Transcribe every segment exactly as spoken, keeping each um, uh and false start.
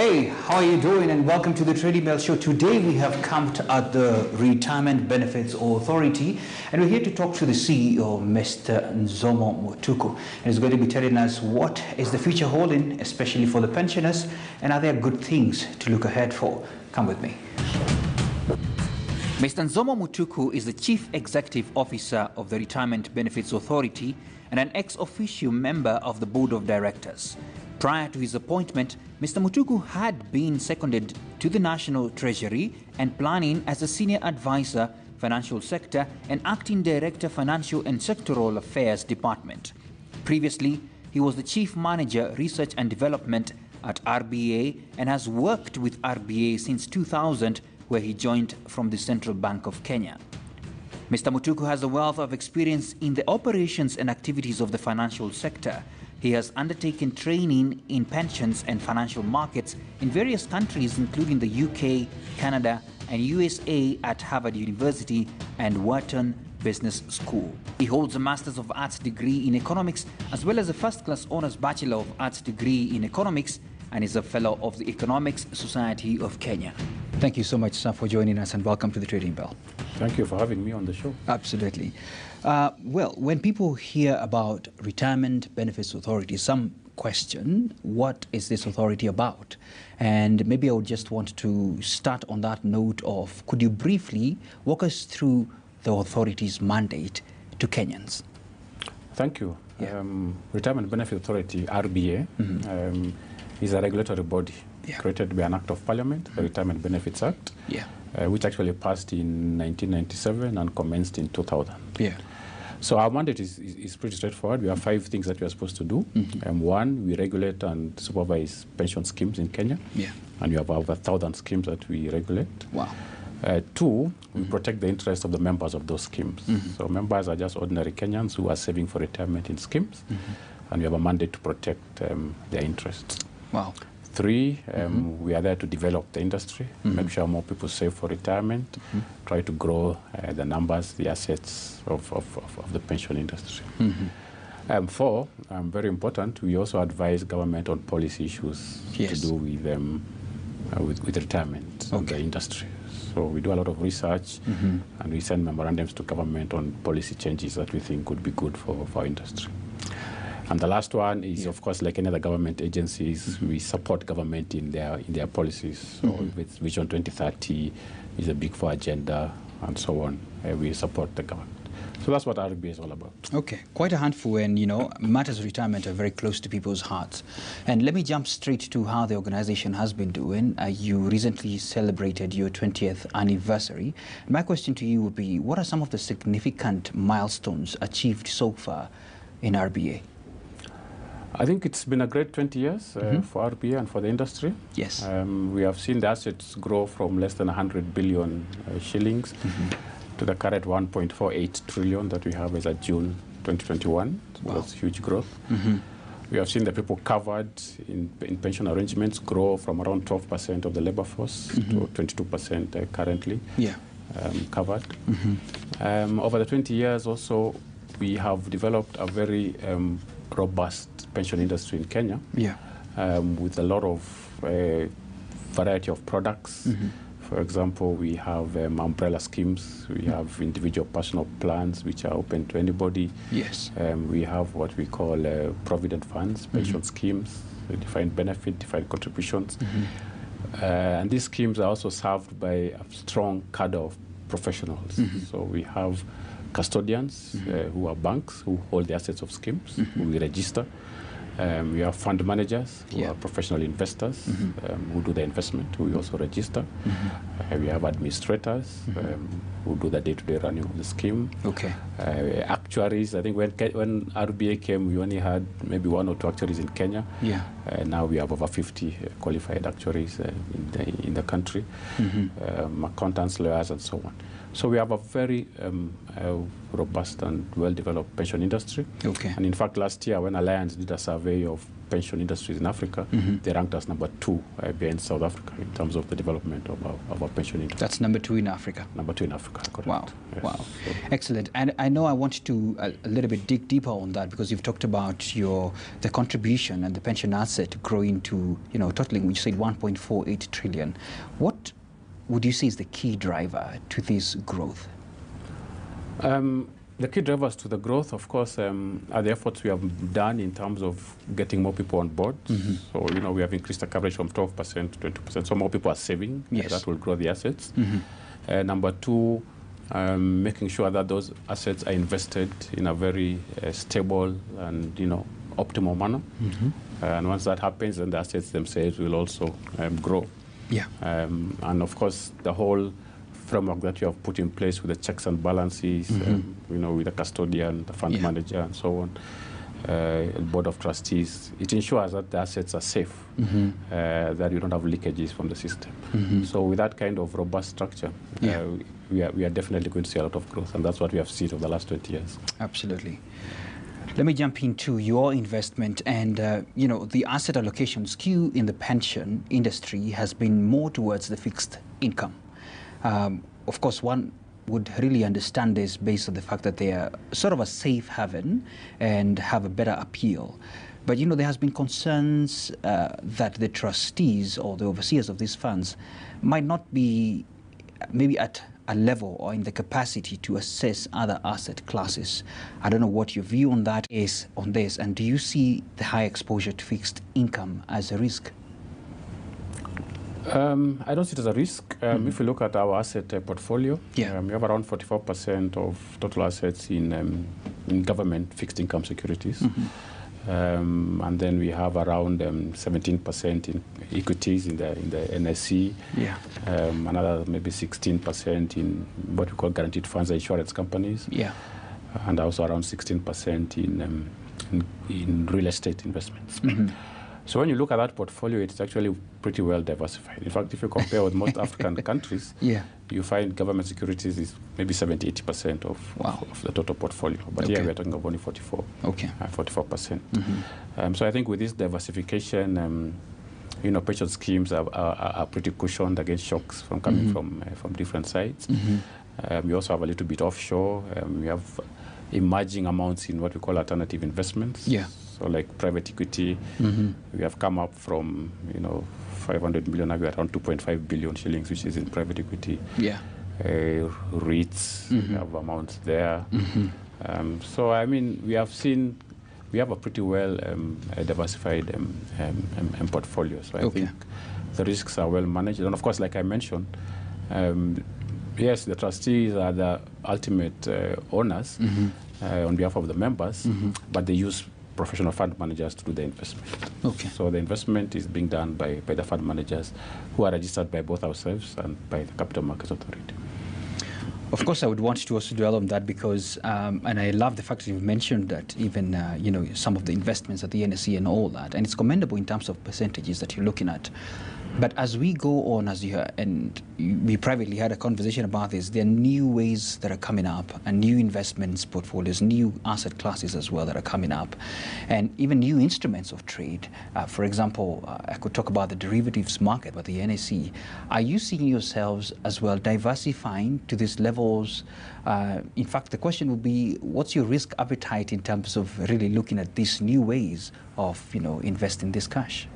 Hey, how are you doing? And welcome to the Trading Bell Show. Today we have come to at the Retirement Benefits Authority, and we're here to talk to the C E O, Mister Nzomo Mutuku. And he's going to be telling us what is the future holding, especially for the pensioners, and are there good things to look ahead for? Come with me. Mister Nzomo Mutuku is the Chief Executive Officer of the Retirement Benefits Authority and an ex officio member of the Board of Directors. Prior to his appointment, Mister Mutuku had been seconded to the National Treasury and Planning as a Senior Advisor, Financial Sector, and Acting Director, Financial and Sectoral Affairs Department. Previously, he was the Chief Manager, Research and Development at R B A and has worked with R B A since two thousand, where he joined from the Central Bank of Kenya. Mister Mutuku has a wealth of experience in the operations and activities of the financial sector. He has undertaken training in pensions and financial markets in various countries, including the U K, Canada, and U S A at Harvard University and Wharton Business School. He holds a Master's of Arts degree in Economics, as well as a first-class Honours Bachelor of Arts degree in Economics, and is a Fellow of the Economics Society of Kenya. Thank you so much, sir, for joining us, and welcome to the Trading Bell. Thank you for having me on the show. Absolutely. Uh, well, when people hear about Retirement Benefits Authority, some question, what is this authority about? And maybe I would just want to start on that note of, could you briefly walk us through the authority's mandate to Kenyans? Thank you. Yeah. Um, Retirement Benefits Authority, R B A, mm-hmm. um, is a regulatory body yeah. created by an Act of Parliament, mm-hmm. the Retirement Benefits Act. Yeah. Uh, which actually passed in nineteen ninety-seven and commenced in two thousand. Yeah. So our mandate is, is, is pretty straightforward. We have five things that we are supposed to do. Mm-hmm. um, one, we regulate and supervise pension schemes in Kenya. Yeah. And we have over one thousand schemes that we regulate. Wow. Uh, two, mm-hmm. we protect the interests of the members of those schemes. Mm-hmm. So members are just ordinary Kenyans who are saving for retirement in schemes. Mm-hmm. And we have a mandate to protect um, their interests. Wow. Three, um, mm-hmm. we are there to develop the industry, mm-hmm. make sure more people save for retirement, mm-hmm. try to grow uh, the numbers, the assets of, of, of, of the pension industry. Mm-hmm. um, four, um, very important, we also advise government on policy issues yes. to do with, um, uh, with, with retirement okay. and the industry. So we do a lot of research, mm-hmm. and we send memorandums to government on policy changes that we think could be good for, for industry. And the last one is, yeah. of course, like any other government agencies, mm-hmm. we support government in their in their policies. So mm-hmm. with Vision twenty thirty is a big four agenda and so on. Uh, we support the government. So that's what R B A is all about. Okay, quite a handful, and you know, matters of retirement are very close to people's hearts. And let me jump straight to how the organization has been doing. Uh, you recently celebrated your twentieth anniversary. My question to you would be, what are some of the significant milestones achieved so far in R B A? I think it's been a great twenty years uh, mm-hmm. for R B A and for the industry. Yes. Um, we have seen the assets grow from less than one hundred billion uh, shillings mm-hmm. to the current one point four eight trillion that we have as at June twenty twenty-one. So wow. that's huge growth. Mm-hmm. We have seen the people covered in, in pension arrangements grow from around twelve percent of the labor force mm-hmm. to twenty-two percent uh, currently yeah. um, covered. Mm-hmm. um, over the twenty years also, we have developed a very um, robust pension industry in Kenya yeah. um, with a lot of uh, variety of products. Mm-hmm. For example, we have um, umbrella schemes, we mm-hmm. have individual personal plans which are open to anybody. Yes. Um, we have what we call uh, provident funds, pension mm-hmm. schemes, defined benefit, defined contributions. Mm-hmm. uh, and these schemes are also served by a strong cadre of professionals. Mm-hmm. So we have custodians mm-hmm. uh, who are banks who hold the assets of schemes, mm-hmm. who we register. Um, we have fund managers who yeah. are professional investors mm-hmm. um, who do the investment, who we also register. Mm-hmm. uh, we have administrators mm-hmm. um, who do the day-to-day running of the scheme. Okay. Uh, actuaries, I think when, when R B A came, we only had maybe one or two actuaries in Kenya. Yeah. Uh, now we have over fifty qualified actuaries uh, in, the, in the country, mm-hmm. um, accountants, lawyers, and so on. So we have a very um, uh, robust and well-developed pension industry. Okay. And in fact, last year when Alliance did a survey of pension industries in Africa, mm-hmm. they ranked us number two uh, behind South Africa in terms of the development of our, of our pension industry. That's number two in Africa? Number two in Africa, correct. Wow, yes. Wow. So, excellent. And I know I wanted to a, a little bit dig deeper on that, because you've talked about your the contribution and the pension asset growing to, you know, totaling, which you said one point four eight trillion. What would you say is the key driver to this growth? Um, The key drivers to the growth, of course, um, are the efforts we have done in terms of getting more people on board. Mm-hmm. So, you know, we have increased the coverage from twelve percent to twenty percent. So more people are saving. Yes. Uh, that will grow the assets. Mm-hmm. uh, number two, um, making sure that those assets are invested in a very uh, stable and, you know, optimal manner. Mm-hmm. uh, and once that happens, then the assets themselves will also um, grow. Yeah. Um, and, of course, the whole framework that you have put in place with the checks and balances, mm-hmm. um, you know, with the custodian, the fund yeah. manager, and so on, uh, and board of trustees, it ensures that the assets are safe, mm-hmm. uh, that you don't have leakages from the system. Mm-hmm. So with that kind of robust structure, yeah. uh, we, are, we are definitely going to see a lot of growth, and that's what we have seen over the last twenty years. Absolutely. Let me jump into your investment and, uh, you know, the asset allocation skew in the pension industry has been more towards the fixed income. Um, of course, one would really understand this based on the fact that they are sort of a safe haven and have a better appeal. But, you know, there has been concerns uh, that the trustees or the overseers of these funds might not be maybe at a level or in the capacity to assess other asset classes. I don't know what your view on that is on this, and do you see the high exposure to fixed income as a risk? Um, I don't see it as a risk. Um, mm-hmm. If you look at our asset uh, portfolio, yeah. um, we have around forty-four percent of total assets in, um, in government fixed income securities. Mm-hmm. um, and then we have around um, seventeen percent in equities in the, in the N S E, yeah. um, another maybe sixteen percent in what we call guaranteed funds, insurance companies, yeah. and also around sixteen percent in, um, in, in real estate investments. Mm-hmm. So when you look at that portfolio, it's actually pretty well diversified. In fact, if you compare with most African countries, yeah. you find government securities is maybe seventy, eighty percent of, wow. of the total portfolio. But okay. here we're talking about only forty-four, okay. uh, forty-four percent. Mm-hmm. um, so I think with this diversification, um, you know, pension schemes are, are, are pretty cushioned against shocks from coming mm-hmm. from, uh, from different sides. Mm-hmm. um, we also have a little bit offshore. Um, we have emerging amounts in what we call alternative investments. Yeah. So like private equity, mm-hmm. we have come up from, you know, five hundred million, now we are around two point five billion shillings, which is in private equity. Yeah. Uh, REITs, mm-hmm. we have amounts there. Mm-hmm. um, so, I mean, we have seen, we have a pretty well um, a diversified um, um, um, portfolio. So I okay. think the risks are well managed. And of course, like I mentioned, um, yes, the trustees are the ultimate uh, owners mm-hmm. uh, on behalf of the members, mm-hmm. but they use professional fund managers to do the investment. Okay. So the investment is being done by, by the fund managers who are registered by both ourselves and by the Capital Markets Authority. Of course, I would want to also dwell on that because, um, and I love the fact that you've mentioned that even, uh, you know, some of the investments at the N S E and all that, and it's commendable in terms of percentages that you're looking at. But as we go on, as you heard, and we privately had a conversation about this, there are new ways that are coming up, and new investments portfolios, new asset classes as well that are coming up, and even new instruments of trade. Uh, for example, uh, I could talk about the derivatives market, but the N S E. Are you seeing yourselves as well diversifying to these levels? Uh, in fact, the question would be, what's your risk appetite in terms of really looking at these new ways of, you know, investing this cash?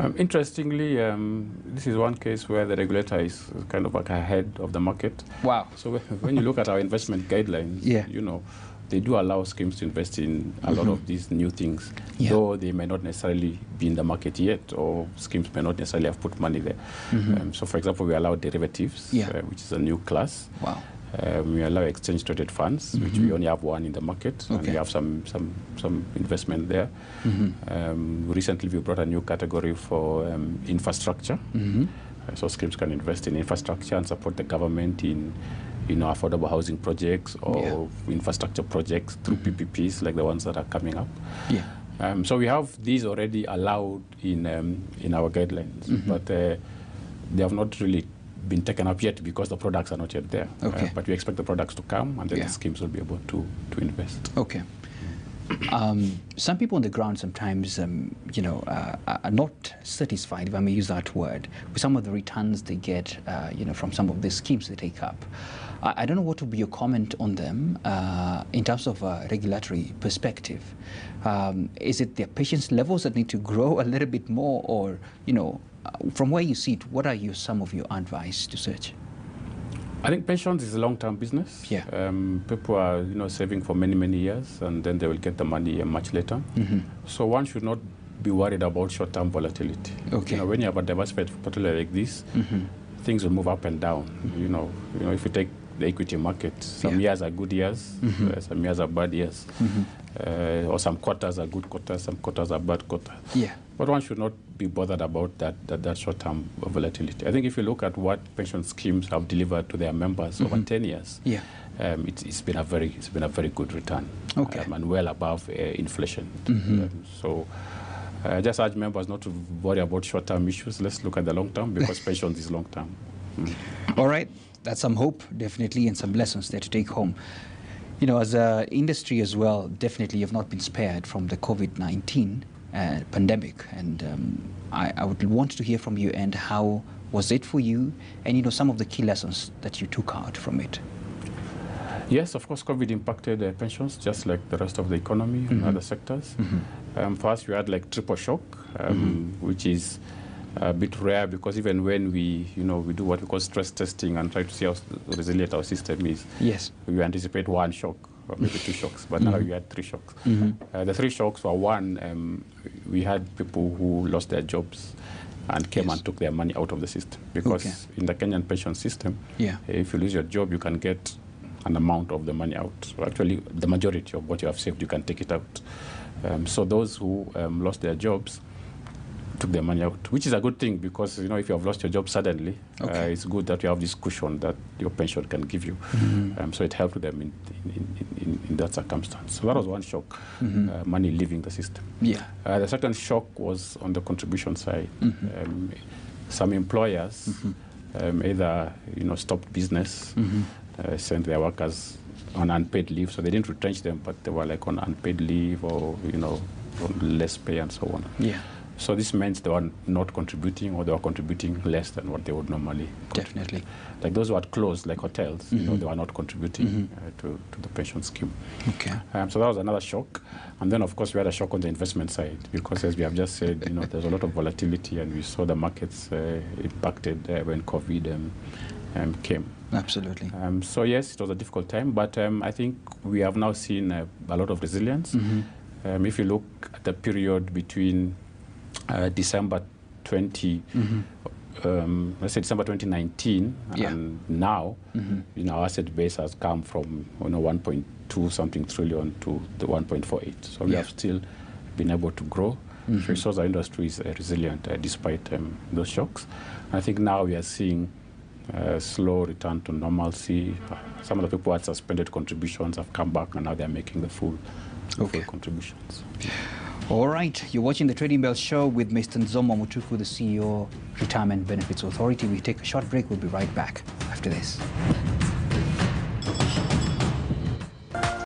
Um, interestingly, um, this is one case where the regulator is kind of like ahead of the market. Wow. So when you look at our investment guidelines, yeah. you know, they do allow schemes to invest in a mm-hmm. lot of these new things, yeah. though they may not necessarily be in the market yet, or schemes may not necessarily have put money there. Mm-hmm. um, so, for example, we allow derivatives, yeah. uh, which is a new class. Wow. Um, we allow exchange-traded funds, mm-hmm. which we only have one in the market, okay. and we have some some some investment there. Mm-hmm. um, recently, we brought a new category for um, infrastructure, mm-hmm. uh, so schemes can invest in infrastructure and support the government in, you know, affordable housing projects or yeah. infrastructure projects through mm-hmm. P P Ps like the ones that are coming up. Yeah. Um, so we have these already allowed in um, in our guidelines, mm-hmm. but uh, they have not really been taken up yet because the products are not yet there. Okay. Uh, but we expect the products to come and then yeah. the schemes will be able to, to invest. Okay. Um, some people on the ground sometimes, um, you know, uh, are not satisfied, if I may use that word, with some of the returns they get, uh, you know, from some of the schemes they take up. I, I don't know what would be your comment on them uh, in terms of a regulatory perspective. Um, is it their patience levels that need to grow a little bit more, or, you know, from where you see it, what are your, some of your advice to such? I think pensions is a long-term business. Yeah. Um, people are, you know, saving for many, many years, and then they will get the money much later. Mm-hmm. So one should not be worried about short-term volatility. Okay. You know, when you have a diversified portfolio like this, mm-hmm. things will move up and down. Mm-hmm. You know, you know, if you take the equity market, some yeah. years are good years, mm-hmm. uh, some years are bad years, mm-hmm. uh, or some quarters are good quarters, some quarters are bad quarters. Yeah. But one should not be bothered about that, that, that short-term volatility. I think if you look at what pension schemes have delivered to their members mm-hmm. over ten years, yeah. um, it's, it's been a very it's been a very good return, okay. um, and well above uh, inflation. Mm-hmm. um, so. I uh, just urge members not to worry about short-term issues. Let's look at the long-term, because pensions is long-term. Mm. All right. That's some hope, definitely, and some lessons there to take home. You know, as an industry as well, definitely have not been spared from the COVID nineteen uh, pandemic. And um, I, I would want to hear from you, and how was it for you? And, you know, some of the key lessons that you took out from it. Yes, of course, COVID impacted uh, pensions, just like the rest of the economy mm-hmm. and other sectors. Mm-hmm. Um, first, we had like triple shock, um, mm-hmm. which is a bit rare, because even when we, you know, we do what we call stress testing and try to see how resilient our system is, yes, we anticipate one shock or maybe two shocks, but mm-hmm. now we had three shocks. Mm-hmm. uh, the three shocks were, one, um, we had people who lost their jobs and came yes. and took their money out of the system, because okay. in the Kenyan pension system, yeah. uh, if you lose your job, you can get an amount of the money out. So actually, the majority of what you have saved, you can take it out. Um, so those who um, lost their jobs took their money out, which is a good thing, because, you know, if you have lost your job suddenly, okay. uh, it's good that you have this cushion that your pension can give you. Mm-hmm. um, so it helped them in, in, in, in that circumstance. So that was one shock, mm-hmm. uh, money leaving the system. Yeah. Uh, the second shock was on the contribution side. Mm-hmm. um, some employers mm-hmm. um, either, you know, stopped business, mm-hmm. Uh, sent their workers on unpaid leave, so they didn't retrench them, but they were like on unpaid leave, or, you know, on less pay and so on. Yeah. So this meant they were not contributing, or they were contributing less than what they would normally. Definitely. Contribute. Like those who had closed, like hotels, mm-hmm. you know, they were not contributing mm-hmm. uh, to, to the pension scheme. Okay. Um, so that was another shock. And then, of course, we had a shock on the investment side, because as we have just said, you know, there's a lot of volatility, and we saw the markets uh, impacted uh, when COVID um, um, came. Absolutely. Um, so yes, it was a difficult time, but um, I think we have now seen uh, a lot of resilience. Mm-hmm. um, if you look at the period between uh, December twenty, mm-hmm. um, let's say December twenty nineteen, yeah. and now, mm-hmm. you know, our asset base has come from, you know, one point two something trillion to the one point four eight. So we yeah. have still been able to grow. Mm-hmm. So it shows our industry is uh, resilient uh, despite um, those shocks. I think now we are seeing. Uh, slow return to normalcy. Some of the people who had suspended contributions have come back, and now they're making the full, the okay. full contributions. All right, you're watching the Trading Bell Show with Mister Nzomo Mutuku, the C E O, Retirement Benefits Authority. We take a short break. We'll be right back after this.